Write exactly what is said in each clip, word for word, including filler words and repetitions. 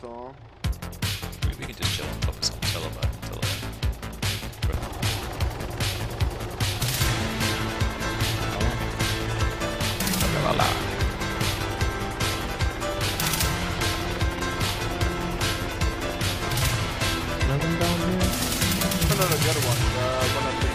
So we, we can just chill and focus on Telebutt until uh, la la la. Nothing down here? No, no, no, the other one. Uh, one of the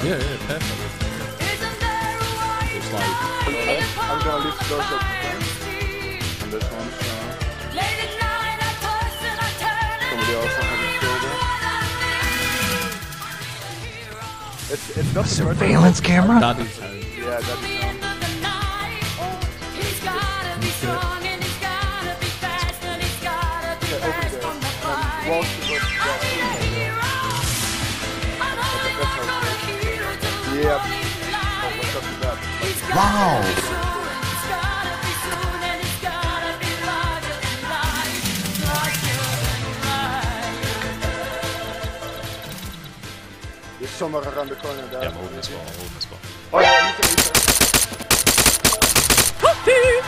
Yeah, yeah, definitely. Isn't there a way it's like, I'm, I'm gonna lift those up and this one's uh, somebody else on his shoulder. It's, it's not a surveillance camera? That is, uh, yeah, that is um, yeah, okay. Yeah, okay. Yeah. Oh, what's up with that? Wow! He's somewhere around the corner there. Yeah, I'm holding this ball, I'm holding this ball. Oh yeah, he's there, he's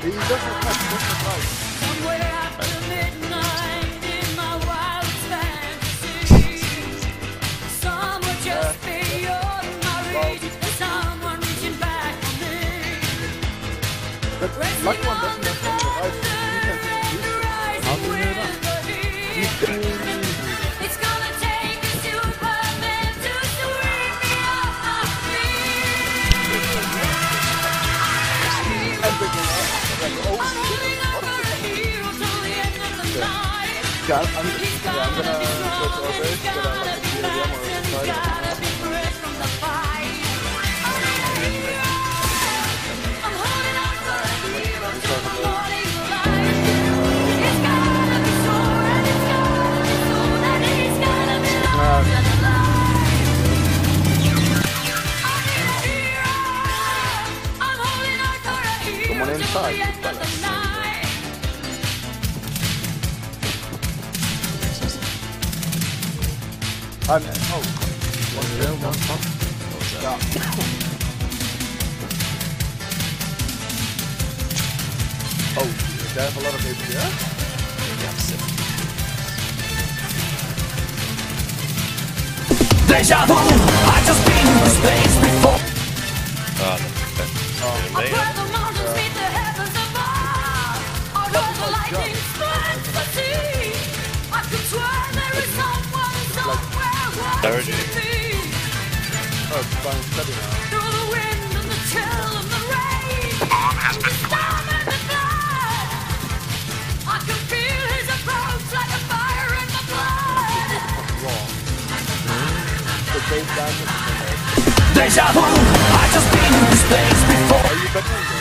there. He doesn't touch, he doesn't touch. Somewhere after midnight in my wild fantasy, someone just be your... But luck one doesn't have to survive, he can just use it. How do you hear that? He's dead. It's gonna take a superman to sweep me off my feet. I'm holding up for a hero till the end of the night. Yeah, I'm gonna go to our base, but I'm like a hero, I'm gonna go to our base. Inside. I'm in. Oh, one zero, one top. What was that? Yeah. Oh, they have a lot of A P, yeah? Yeah, deja vu! I just been in space before! Ah, oh, okay. Oh, okay. I heard you. Oh, it's fine, steady now. Through the wind and the chill and the rain. I can feel his approach like a fire in the blood. Deja vu, I've just been in this place before. Are you better than this?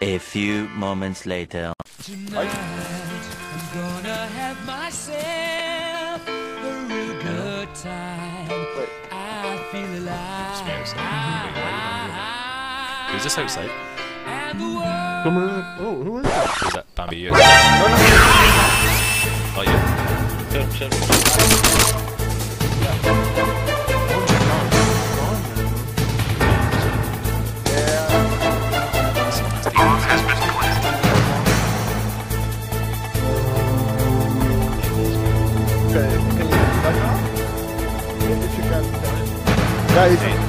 A few moments later. Tonight, I'm gonna have myself a real good time. Wait. I feel alive. I, I, I, Who's this outside? Come on. Oh, who is that? Is that Bambi? You? Oh, yeah. Shut up, shut up. Yeah. Guys, guys,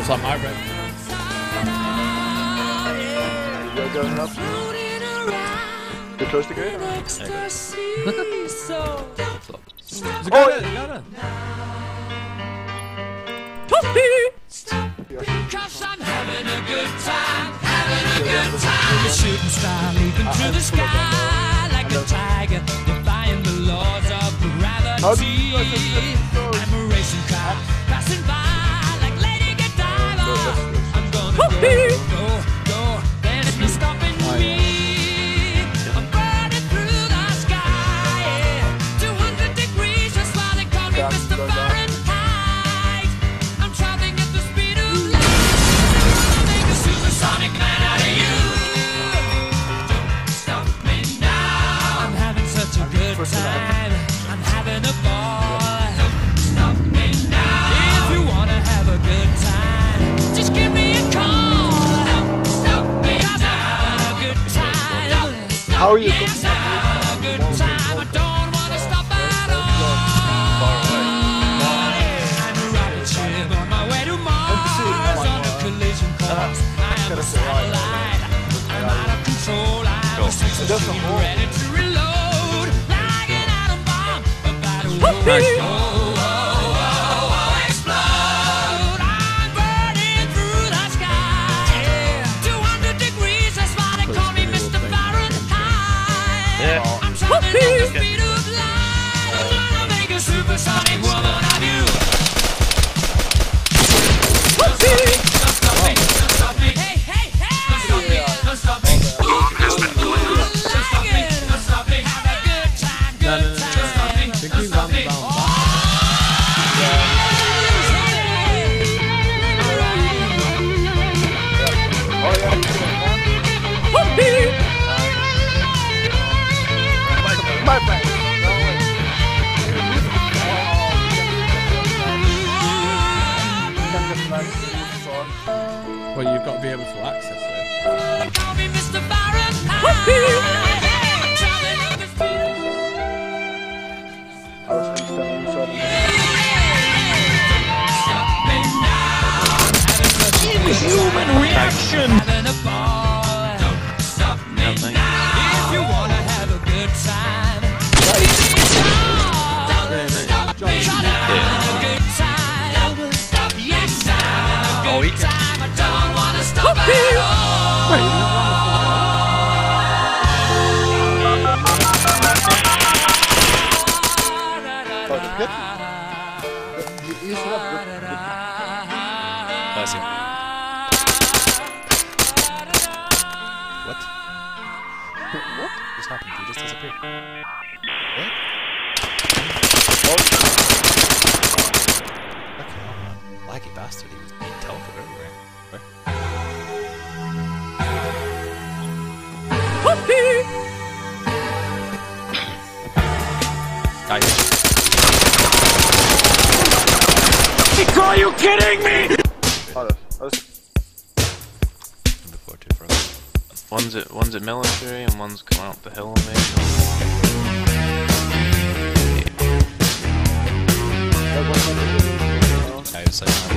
or something, I read. You're going up? You're close to going up? There's a guy there, there's a guy there. Because I'm having a good time, having a good time. The shooting star leaping through the sky like a tiger, defying the laws of gravity. I'm a racing car, passing by like Lady Godiva. I'm gonna go, go, go, there is no stopping me. I'm burning through the sky, yeah. two hundred degrees, that's why they call me Mister Fahrenheit. I'm traveling at the speed of light. I'm gonna make a supersonic man out of you. Don't stop me now. I'm having such a good time. I'm having a ball. How are you? Yes, I'm a good time. I don't want to stop at all. I'm a rocket ship on my way to Mars. On a collision course, I am a satellite. I'm out of control. I'm a sex machine ready to reload. Like an atom bomb, about to explode. Oh, oh, oh, oh, explode. I'm burning through the sky. two hundred degrees, that's why they call me Mister Fahrenheit. Yeah. I'm trying to get the speed of light. I'm trying to make a supersonic woman of you. Don't stop me, don't stop me, don't stop me. Hey, hey, hey! Don't stop me, don't stop me. Don't stop me, don't stop me. Have a good time, good time. Don't stop me, don't stop me. My friend. Well, you've got to be able to access it. Call me Mister Inhuman reaction. Don't stop me now. If you want to have a good time. Are you kidding me? Oh, before two for us. One's at one's at military and one's coming up the hill on me. I was like,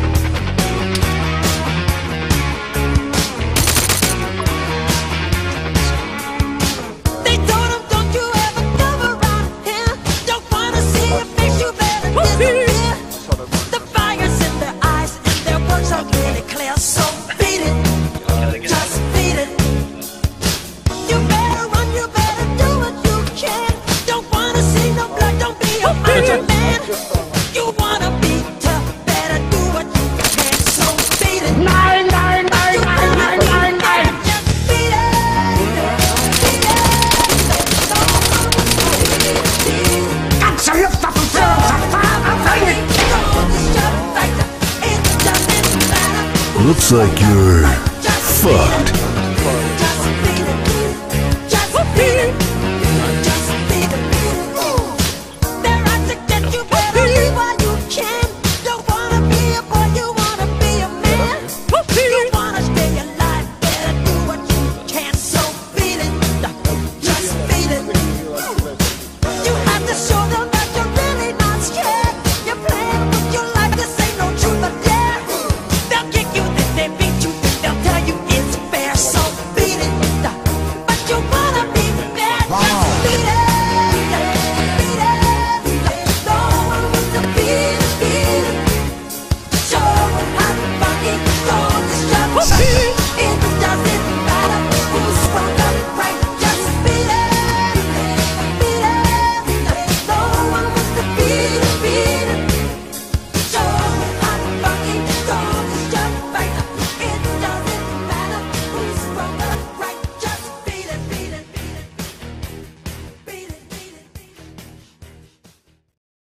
they told him, don't you ever come around here. Don't wanna see a face, you better disappear. Looks like you're fucked.